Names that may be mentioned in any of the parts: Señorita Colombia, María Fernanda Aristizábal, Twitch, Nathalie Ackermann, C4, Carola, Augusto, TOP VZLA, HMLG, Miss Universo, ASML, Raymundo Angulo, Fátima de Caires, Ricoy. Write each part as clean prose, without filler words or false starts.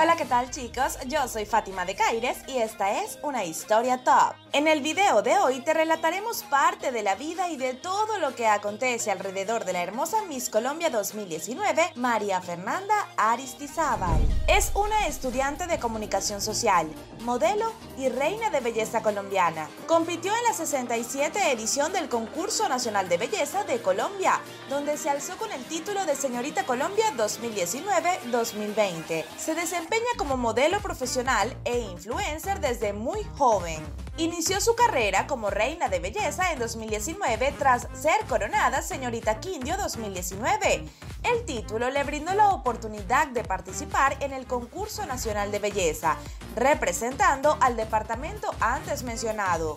Hola, ¿qué tal, chicos? Yo soy Fátima de Caires y esta es una historia top. En el video de hoy te relataremos parte de la vida y de todo lo que acontece alrededor de la hermosa Miss Colombia 2019, María Fernanda Aristizábal. Es una estudiante de comunicación social, modelo y reina de belleza colombiana. Compitió en la 67ª edición del Concurso Nacional de Belleza de Colombia, donde se alzó con el título de Señorita Colombia 2019-2020. Se desempeña como modelo profesional e influencer desde muy joven. Inició su carrera como reina de belleza en 2019 tras ser coronada Señorita Quindio 2019. El título le brindó la oportunidad de participar en el Concurso Nacional de Belleza, representando al departamento antes mencionado.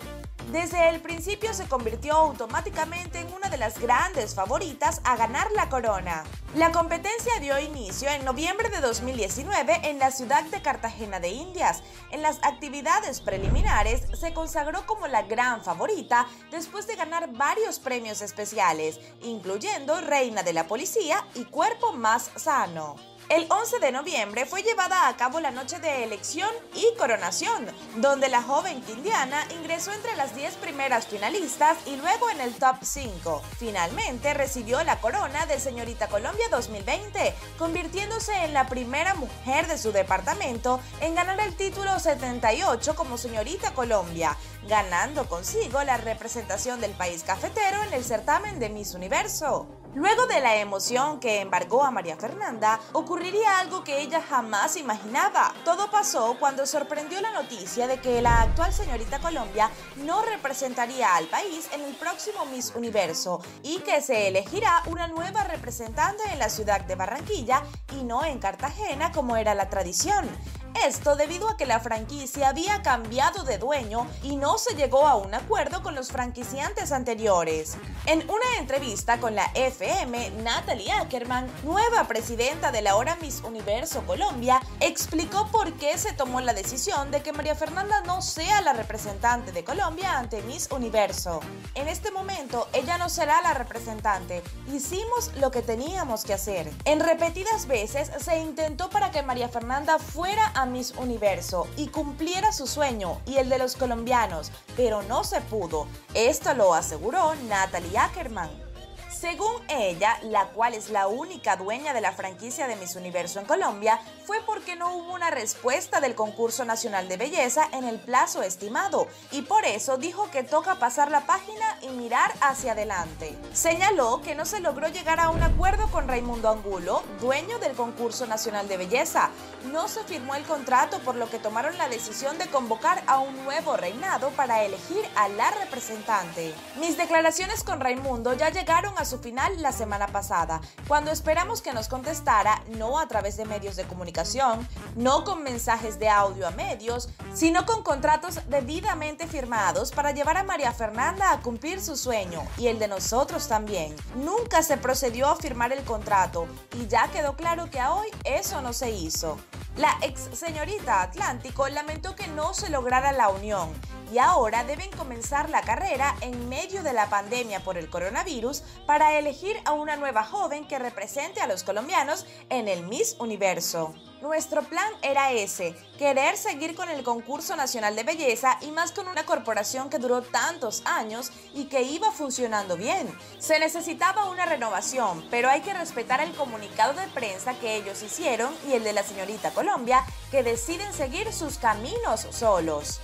Desde el principio se convirtió automáticamente en una de las grandes favoritas a ganar la corona. La competencia dio inicio en noviembre de 2019 en la ciudad de Cartagena de Indias. En las actividades preliminares se consagró como la gran favorita después de ganar varios premios especiales, incluyendo Reina de la Policía y Cuerpo Más Sano. El 11 de noviembre fue llevada a cabo la noche de elección y coronación, donde la joven quindiana ingresó entre las 10 primeras finalistas y luego en el top 5. Finalmente recibió la corona de Señorita Colombia 2020, convirtiéndose en la primera mujer de su departamento en ganar el título 78 como Señorita Colombia, ganando consigo la representación del país cafetero en el certamen de Miss Universo. Luego de la emoción que embargó a María Fernanda, ocurriría algo que ella jamás imaginaba. Todo pasó cuando sorprendió la noticia de que la actual Señorita Colombia no representaría al país en el próximo Miss Universo y que se elegirá una nueva representante en la ciudad de Barranquilla y no en Cartagena como era la tradición. Esto debido a que la franquicia había cambiado de dueño y no se llegó a un acuerdo con los franquiciantes anteriores. En una entrevista con la FM, Nathalie Ackermann, nueva presidenta de la ahora Miss Universo Colombia, explicó por qué se tomó la decisión de que María Fernanda no sea la representante de Colombia ante Miss Universo. En este momento, ella no será la representante. Hicimos lo que teníamos que hacer. En repetidas veces se intentó para que María Fernanda fuera a Miss Universo y cumpliera su sueño y el de los colombianos, pero no se pudo. Esto lo aseguró Nathalie Ackermann. Según ella, la cual es la única dueña de la franquicia de Miss Universo en Colombia, fue porque no hubo una respuesta del Concurso Nacional de Belleza en el plazo estimado y por eso dijo que toca pasar la página y mirar hacia adelante. Señaló que no se logró llegar a un acuerdo con Raymundo Angulo, dueño del Concurso Nacional de Belleza. No se firmó el contrato, por lo que tomaron la decisión de convocar a un nuevo reinado para elegir a la representante. Mis declaraciones con Raymundo ya llegaron a su final la semana pasada, cuando esperamos que nos contestara, no a través de medios de comunicación, no con mensajes de audio a medios, sino con contratos debidamente firmados para llevar a María Fernanda a cumplir su sueño y el de nosotros también. Nunca se procedió a firmar el contrato y ya quedó claro que a hoy eso no se hizo. La ex señorita Atlántico lamentó que no se lograra la unión y ahora deben comenzar la carrera en medio de la pandemia por el coronavirus para elegir a una nueva joven que represente a los colombianos en el Miss Universo. Nuestro plan era ese, querer seguir con el Concurso Nacional de Belleza y más con una corporación que duró tantos años y que iba funcionando bien. Se necesitaba una renovación, pero hay que respetar el comunicado de prensa que ellos hicieron y el de la Señorita Colombia, que deciden seguir sus caminos solos.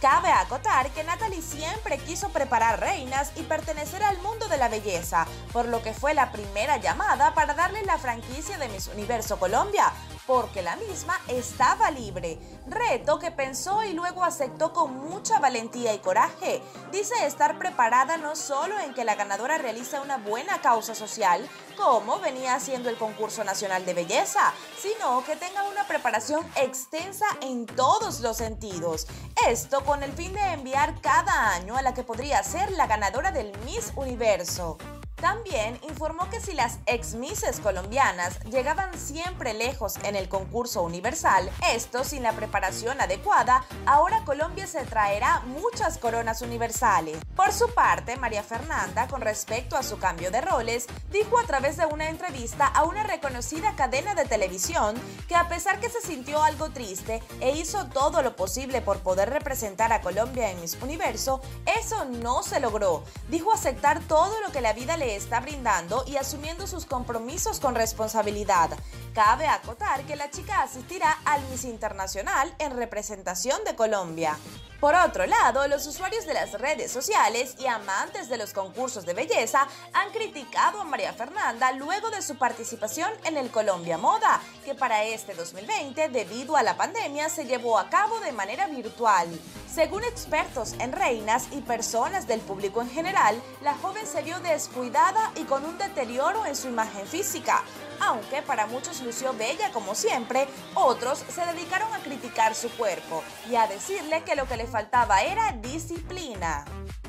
Cabe acotar que Nathalie siempre quiso preparar reinas y pertenecer al mundo de la belleza, por lo que fue la primera llamada para darle la franquicia de Miss Universo Colombia, porque la misma estaba libre. Reto que pensó y luego aceptó con mucha valentía y coraje. Dice estar preparada no solo en que la ganadora realiza una buena causa social, como venía haciendo el Concurso Nacional de Belleza, sino que tenga una preparación extensa en todos los sentidos. Esto con el fin de enviar cada año a la que podría ser la ganadora del Miss Universo. También informó que si las ex-misses colombianas llegaban siempre lejos en el concurso universal, esto sin la preparación adecuada, ahora Colombia se traerá muchas coronas universales. Por su parte, María Fernanda, con respecto a su cambio de roles, dijo a través de una entrevista a una reconocida cadena de televisión que a pesar que se sintió algo triste e hizo todo lo posible por poder representar a Colombia en Miss Universo, eso no se logró. Dijo aceptar todo lo que la vida le está brindando y asumiendo sus compromisos con responsabilidad. Cabe acotar que la chica asistirá al Miss Internacional en representación de Colombia. Por otro lado, los usuarios de las redes sociales y amantes de los concursos de belleza han criticado a María Fernanda luego de su participación en el Colombia Moda, que para este 2020, debido a la pandemia, se llevó a cabo de manera virtual. Según expertos en reinas y personas del público en general, la joven se vio descuidada y con un deterioro en su imagen física. Aunque para muchos lució bella como siempre, otros se dedicaron a criticar su cuerpo y a decirle que lo que le faltaba era disciplina.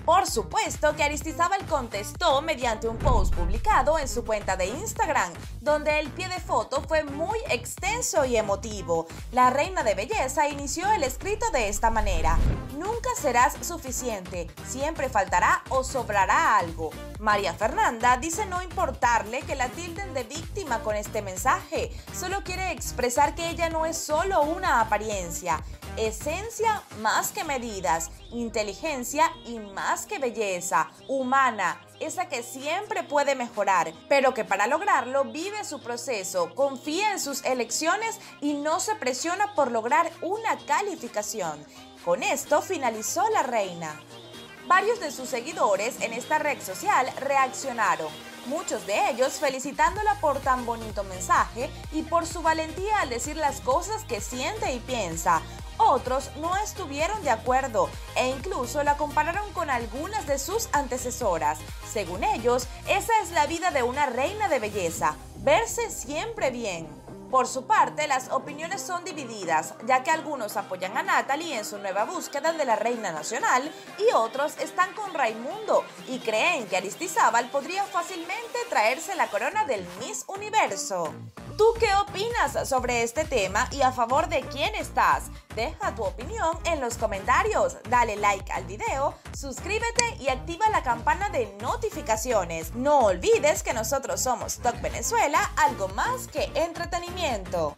Por supuesto que Aristizábal contestó mediante un post publicado en su cuenta de Instagram, donde el pie de foto fue muy extenso y emotivo. La reina de belleza inició el escrito de esta manera: nunca serás suficiente, siempre faltará o sobrará algo. María Fernanda dice no importarle que la tilden de víctima con este mensaje, solo quiere expresar que ella no es solo una apariencia, esencia más que medidas, inteligencia y más que belleza, humana, esa que siempre puede mejorar, pero que para lograrlo vive su proceso, confía en sus elecciones y no se presiona por lograr una calificación. Con esto finalizó la reina. Varios de sus seguidores en esta red social reaccionaron, muchos de ellos felicitándola por tan bonito mensaje y por su valentía al decir las cosas que siente y piensa. Otros no estuvieron de acuerdo e incluso la compararon con algunas de sus antecesoras. Según ellos, esa es la vida de una reina de belleza, verse siempre bien. Por su parte, las opiniones son divididas, ya que algunos apoyan a Nathalie en su nueva búsqueda de la reina nacional y otros están con Raymundo y creen que Aristizábal podría fácilmente traerse la corona del Miss Universo. ¿Tú qué opinas sobre este tema y a favor de quién estás? Deja tu opinión en los comentarios, dale like al video, suscríbete y activa la campana de notificaciones. No olvides que nosotros somos TOP VZLA, algo más que entretenimiento.